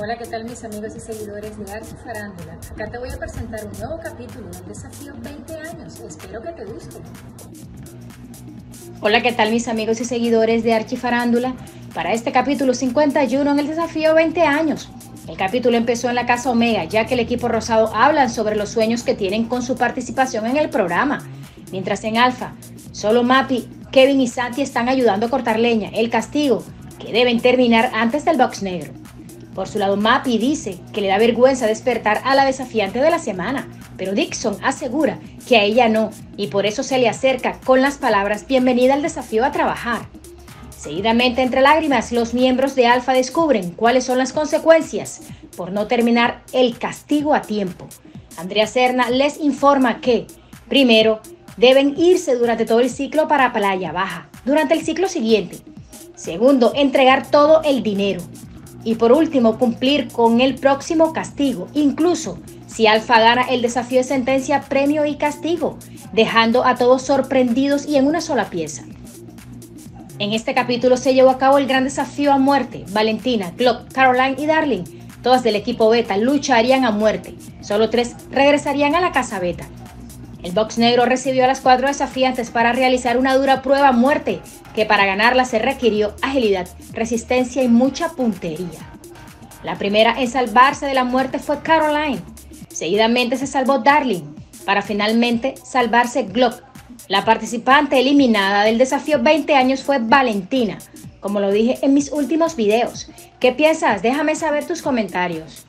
Hola, ¿qué tal mis amigos y seguidores de Archifarándula? Acá te voy a presentar un nuevo capítulo del Desafío 20 años. Espero que te guste. Hola, ¿qué tal mis amigos y seguidores de Archifarándula? Para este capítulo 51 en el Desafío 20 años. El capítulo empezó en la Casa Omega, ya que el equipo rosado hablan sobre los sueños que tienen con su participación en el programa. Mientras en Alfa, solo Mappy, Kevin y Santi están ayudando a cortar leña, el castigo, que deben terminar antes del box negro. Por su lado, Mappy dice que le da vergüenza despertar a la desafiante de la semana, pero Dixon asegura que a ella no y por eso se le acerca con las palabras "Bienvenida al desafío a trabajar". Seguidamente, entre lágrimas, los miembros de Alpha descubren cuáles son las consecuencias por no terminar el castigo a tiempo. Andrea Serna les informa que, primero, deben irse durante todo el ciclo para Playa Baja, durante el ciclo siguiente. Segundo, entregar todo el dinero. Y por último, cumplir con el próximo castigo, incluso si Alpha gana el desafío de sentencia, premio y castigo, dejando a todos sorprendidos y en una sola pieza. En este capítulo se llevó a cabo el gran desafío a muerte. Valentina, Glock, Caroline y Darling, todas del equipo Beta, lucharían a muerte. Solo 3 regresarían a la casa Beta. El box negro recibió a las 4 desafiantes para realizar una dura prueba a muerte, que para ganarla se requirió agilidad, resistencia y mucha puntería. La primera en salvarse de la muerte fue Caroline. Seguidamente se salvó Darling, para finalmente salvarse Glock. La participante eliminada del desafío 20 años fue Valentina, como lo dije en mis últimos videos. ¿Qué piensas? Déjame saber tus comentarios.